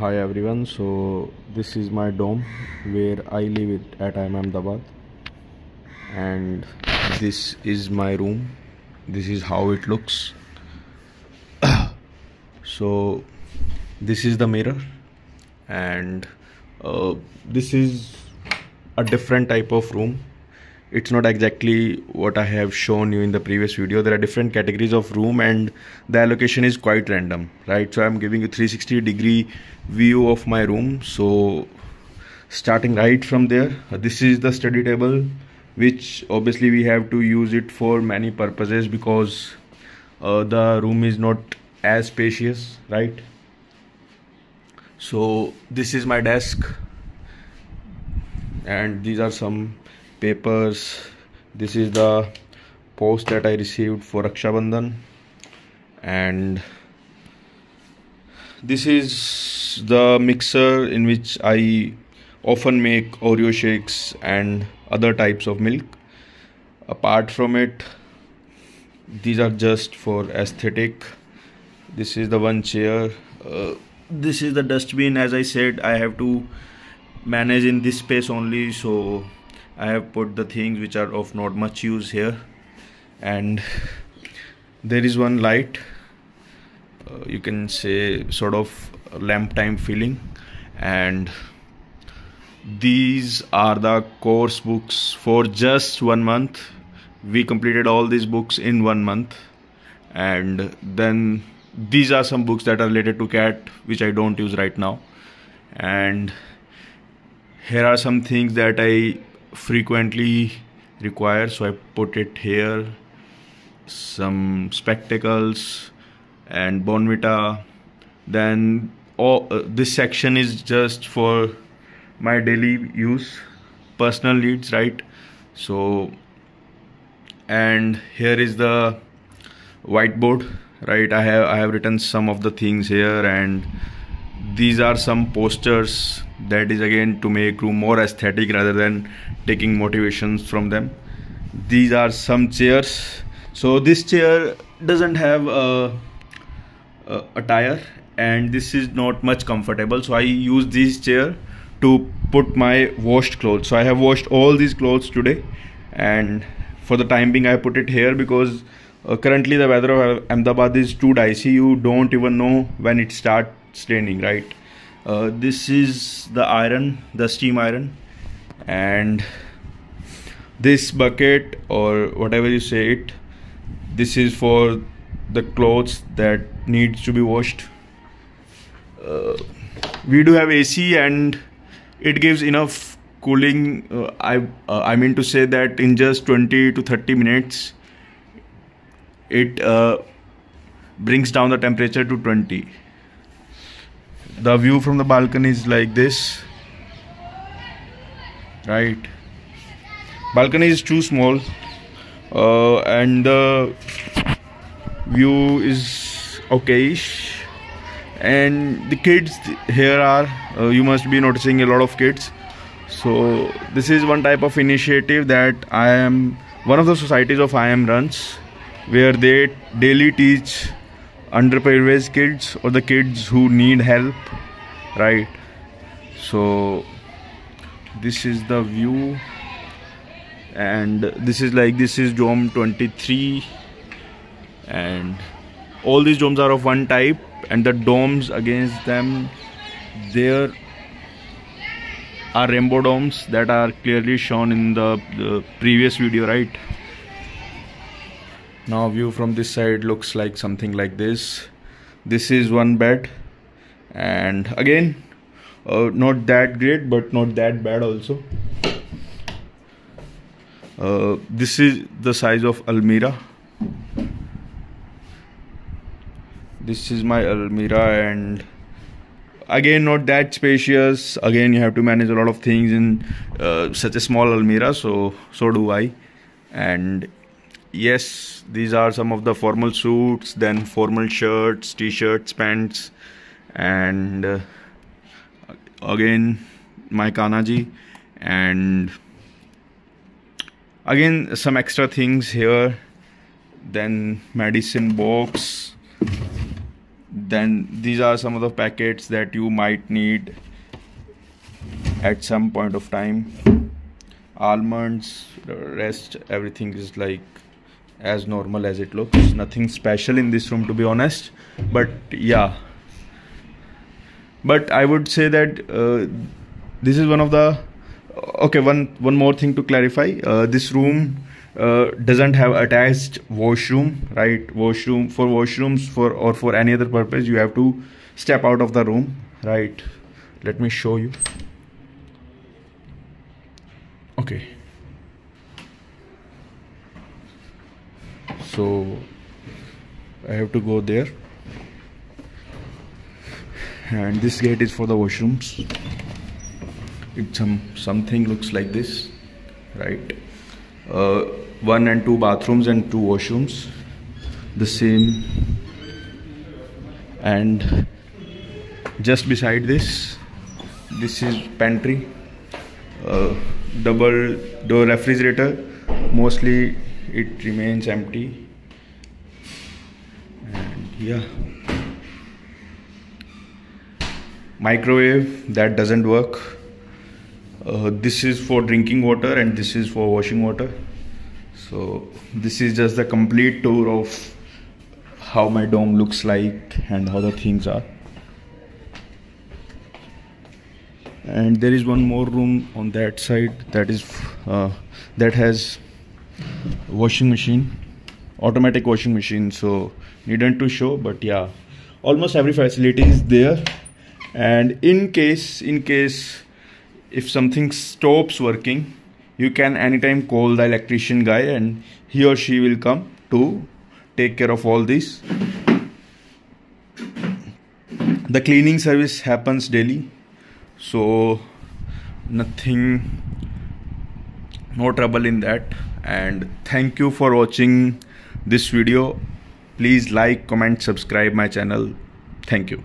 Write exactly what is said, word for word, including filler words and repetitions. Hi everyone, so this is my dome where I live at I I M Ahmedabad, and this is my room. This is how it looks. So this is the mirror, and uh, this is a different type of room. It's not exactly what I have shown you in the previous video. There are different categories of room and the allocation is quite random, right? So I'm giving you three sixty degree view of my room. So starting right from there, this is the study table, which obviously we have to use it for many purposes because uh, the room is not as spacious, right? So this is my desk, and these are some papers. This is the post that I received for Raksha Bandhan, and this is the mixer in which I often make Oreo shakes and other types of milk. Apart from it, these are just for aesthetic. This is the one chair. Uh, this is the dustbin. As I said, I have to manage in this space only, so I have put the things which are of not much use here. And there is one light, uh, you can say sort of lamp time feeling. And these are the course books for just one month. We completed all these books in one month. And then these are some books that are related to C A T, which I don't use right now. And here are some things that I frequently require, so I put it here. Some spectacles and Bonvita. Then oh, uh, this section is just for my daily use, personal needs, right? So, and here is the whiteboard, right? I have I have written some of the things here, and these are some posters. That is again to make room more aesthetic rather than taking motivations from them. These are some chairs. So this chair doesn't have a, a, a tire, and this is not much comfortable. So I use this chair to put my washed clothes. So I have washed all these clothes today, and for the time being I put it here because uh, currently the weather of Ahmedabad is too dicey. You don't even know when it starts raining, right? Uh, this is the iron, the steam iron, and this bucket or whatever you say it, this is for the clothes that needs to be washed. Uh, we do have A C and it gives enough cooling. uh, I, uh, I mean to say that in just twenty to thirty minutes it uh, brings down the temperature to twenty. The view from the balcony is like this, right? Balcony is too small, uh, and the view is okayish. And the kids here are, uh, you must be noticing a lot of kids. So this is one type of initiative that I am, one of the societies of I I M runs, where they daily teach underprivileged kids or the kids who need help, right? So this is the view, and this is like, this is dome twenty-three, and all these domes are of one type, and the domes against them, there are rainbow domes that are clearly shown in the, the previous video, right? Now view from this side looks like something like this. This is one bed, and again uh, not that great but not that bad also. Uh, this is the size of almirah. This is my almirah, and again not that spacious. Again you have to manage a lot of things in uh, such a small almirah, so so do I. And yes, these are some of the formal suits, then formal shirts, t-shirts, pants, and uh, again my kanaji, and again some extra things here. Then medicine box, Then these are some of the packets that you might need at some point of time. Almonds, rest everything is like as normal as it looks. Nothing special in this room, to be honest, but yeah, but I would say that uh, this is one of the okay one one more thing to clarify. Uh, this room uh, doesn't have attached washroom, right? Washroom for washrooms for or for any other purpose you have to step out of the room, right? Let me show you. Okay, so I have to go there, and this gate is for the washrooms. It some something looks like this, right? Uh, one and two bathrooms and two washrooms, the same. And just beside this, this is pantry, uh, double door refrigerator. Mostly it remains empty. And yeah, microwave that doesn't work. Uh, this is for drinking water and this is for washing water. So this is just the complete tour of how my dorm looks like and how the things are. And there is one more room on that side that is uh, that has washing machine, automatic washing machine, so needn't to show. But yeah, almost every facility is there. And in case in case if something stops working, you can anytime call the electrician guy and he or she will come to take care of all this. The cleaning service happens daily, so nothing, no trouble in that. And thank you for watching this video. Please like, comment, subscribe my channel. Thank you.